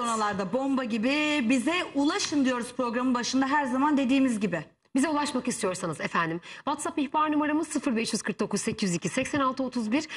sonralarda bomba gibi. Bize ulaşın diyoruz programın başında, her zaman dediğimiz gibi. Bize ulaşmak istiyorsanız efendim WhatsApp ihbar numaramız 0549 802 86 31.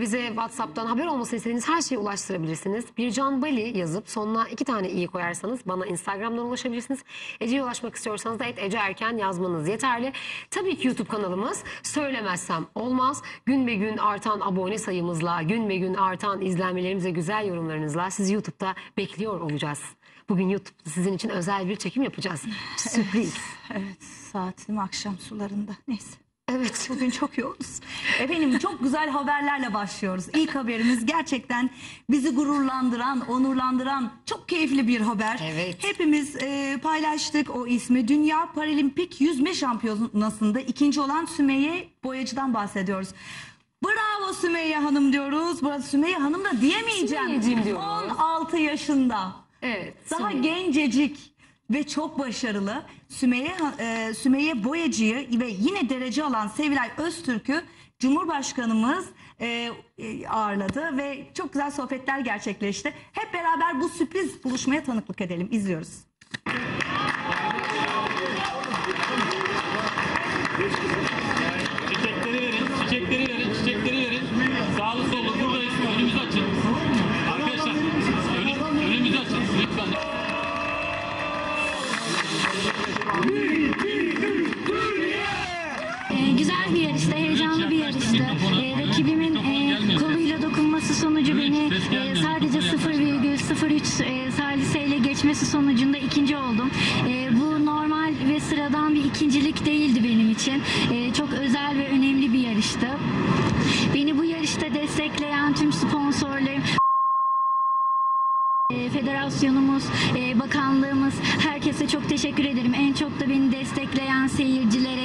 Bize WhatsApp'tan haber olmasını istediğiniz her şeyi ulaştırabilirsiniz. Bircan Bali yazıp sonuna 2 tane iyi koyarsanız bana Instagram'dan ulaşabilirsiniz. Ece'ye ulaşmak istiyorsanız da @EceErken yazmanız yeterli. Tabii ki YouTube kanalımız söylemezsem olmaz. Gün be gün artan abone sayımızla, gün be gün artan izlenmelerimize, güzel yorumlarınızla sizi YouTube'da bekliyor olacağız. Bugün YouTube sizin için özel bir çekim yapacağız. Sürpriz. Evet, evet, saatim akşam sularında. Neyse. Evet, bugün çok yoğunuz. Efendim, çok güzel haberlerle başlıyoruz. İlk haberimiz gerçekten bizi gururlandıran, onurlandıran çok keyifli bir haber. Evet. Hepimiz paylaştık o ismi. Dünya Paralimpik Yüzme Şampiyonası'nda 2. olan Sümeyye Boyacı'dan bahsediyoruz. Bravo Sümeyye Hanım diyoruz. Burası Sümeyye Hanım da diyemeyeceğim diyoruz. 16 yaşında. Evet, daha gencecik ve çok başarılı Sümeyye Boyacı'yı ve yine derece alan Sevilay Öztürk'ü Cumhurbaşkanımız ağırladı ve çok güzel sohbetler gerçekleşti. Hep beraber bu sürpriz buluşmaya tanıklık edelim. İzliyoruz. Çiçekleri verin, çiçekleri verin, çiçekleri verin. Sağlı sollu buradayız, önümüzü açın. Arkadaşlar önümüzü açın. Güzel bir yarıştı, heyecanlı bir yarıştı. Rakibimin koluyla dokunması sonucu beni sadece 0,03 saliseyle geçmesi sonucunda 2. oldum. Bu normal ve sıradan bir ikincilik değildi benim için. Çok özel ve önemli bir yarıştı. Beni bu yarışta destekleyen tüm sponsorlarım, federasyonumuz, bakanlığımız, herkese çok teşekkür ederim. En çok da beni destekleyen seyircilere.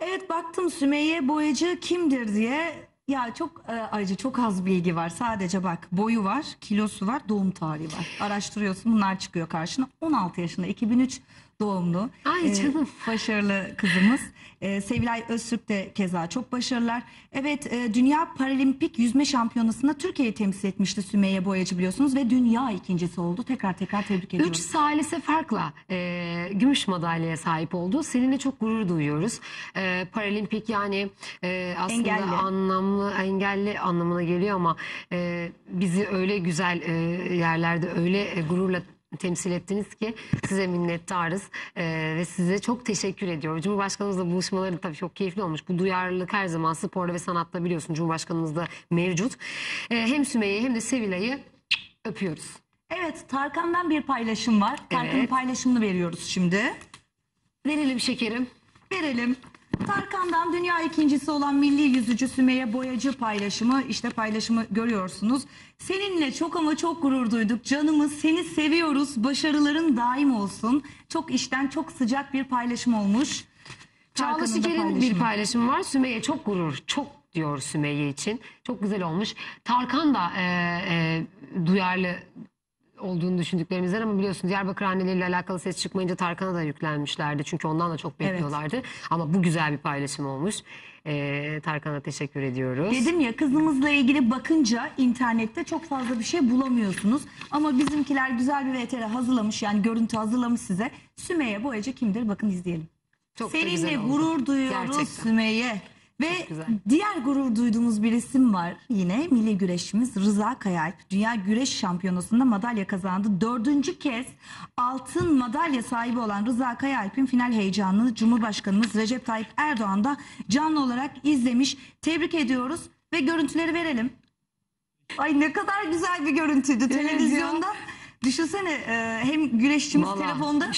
Evet, baktım Sümeyye Boyacı kimdir diye. Ya çok ayrıca çok az bilgi var. Sadece bak, boyu var, kilosu var, doğum tarihi var. Araştırıyorsun, bunlar çıkıyor karşına. 16 yaşında, 2003 doğumlu. Ay canım. Başarılı kızımız. Sevilay Öztürk de keza çok başarılılar. Evet, Dünya Paralimpik Yüzme Şampiyonası'nda Türkiye'yi temsil etmişti Sümeyye Boyacı, biliyorsunuz. Ve dünya ikincisi oldu. Tekrar tekrar tebrik ediyoruz. 3 salise farkla gümüş madalyaya sahip oldu. Seninle çok gurur duyuyoruz. Paralimpik yani aslında engelli. Engelli anlamına geliyor ama bizi öyle güzel yerlerde öyle gururla temsil ettiniz ki size minnettarız ve size çok teşekkür ediyorum. Cumhurbaşkanımızla buluşmaları tabii çok keyifli olmuş. Bu duyarlılık her zaman sporda ve sanatta, biliyorsun, Cumhurbaşkanımız da mevcut. Hem Sümeyye'yi hem de Sevilay'ı öpüyoruz. Evet, Tarkan'dan bir paylaşım var. Tarkan'ın paylaşımını veriyoruz şimdi. Verelim şekerim. Verelim. Tarkan'dan dünya ikincisi olan milli yüzücü Sümeyye Boyacı paylaşımı, işte paylaşımı görüyorsunuz. Seninle çok ama çok gurur duyduk canımız, seni seviyoruz, başarıların daim olsun. Çok içten, çok sıcak bir paylaşım olmuş. Çağla Şiker'in bir paylaşımı var. Sümeyye çok gurur, çok diyor Sümeyye için. Çok güzel olmuş. Tarkan da duyarlı olduğunu düşündüklerimizden, ama biliyorsunuz Diyarbakır anneleriyle alakalı ses çıkmayınca Tarkan'a da yüklenmişlerdi. Çünkü ondan da çok bekliyorlardı. Evet. Ama bu güzel bir paylaşım olmuş. Tarkan'a teşekkür ediyoruz. Dedim ya, kızımızla ilgili bakınca internette çok fazla bir şey bulamıyorsunuz. Ama bizimkiler güzel bir VTR hazırlamış, yani görüntü hazırlamış size. Sümeyye Boyacı kimdir? Bakın, izleyelim. Çok seninle gurur duyuyoruz gerçekten. Sümeyye. Ve diğer gurur duyduğumuz bir isim var yine. Milli güreşimiz Rıza Kayaalp Dünya Güreş Şampiyonası'nda madalya kazandı. 4. kez altın madalya sahibi olan Rıza Kayaalp'in final heyecanını Cumhurbaşkanımız Recep Tayyip Erdoğan da canlı olarak izlemiş. Tebrik ediyoruz ve görüntüleri verelim. Ay, ne kadar güzel bir görüntüydü televizyonda. Düşünsene, hem güreşçimiz vallahi, telefonda,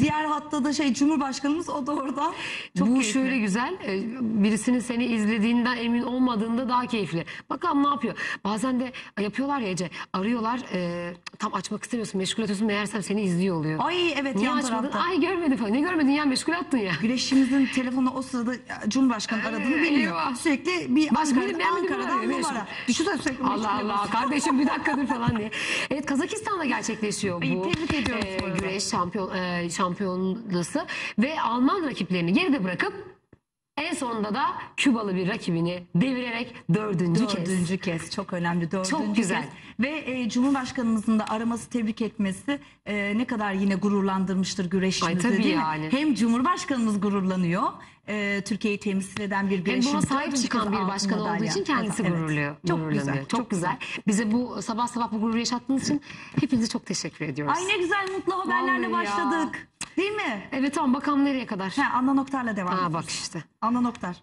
diğer hatta da Cumhurbaşkanımız, o da orada. Çok keyifli. Şöyle güzel, birisinin seni izlediğinden emin olmadığında daha keyifli. Bakalım ne yapıyor. Bazen de yapıyorlar ya Ece, arıyorlar, tam açmak istemiyorsun, meşgul ediyorsun, meğersem seni izliyor oluyor. Ay evet, niye açmadın? Tarafta. Ay görmedim falan, ne görmedin ya, meşgul attın ya. Güreşçimizin telefonu o sırada Cumhurbaşkanı aradığını bilmiyor. Sürekli bir Ankara'dan numara. Düşünsene sürekli. Allah Allah kardeşim, bir dakikadır falan diye. Evet, Kazakistan'da gerçekleşiyor bu güreş şampiyonası ve Alman rakiplerini geride bırakıp En sonunda da Kübalı bir rakibini devirerek dördüncü kez. Çok önemli, dördüncü kez. Ve Cumhurbaşkanımızın da araması, tebrik etmesi ne kadar yine gururlandırmıştır güreşimizi, değil mi? Hem Cumhurbaşkanımız gururlanıyor, Türkiye'yi temsil eden bir güreşimiz. Hem buna sahip çıkan bir başkan olduğu için kendisi gururluyor. Çok güzel, çok güzel. Bize bu sabah sabah bu gururu yaşattığınız için hepinize çok teşekkür ediyoruz. Ay ne güzel, mutlu haberlerle başladık. Değil mi? Evet, tamam, bakalım nereye kadar. He, Anna Noktar'la devam ediyoruz. Bak işte. Anna Noktar.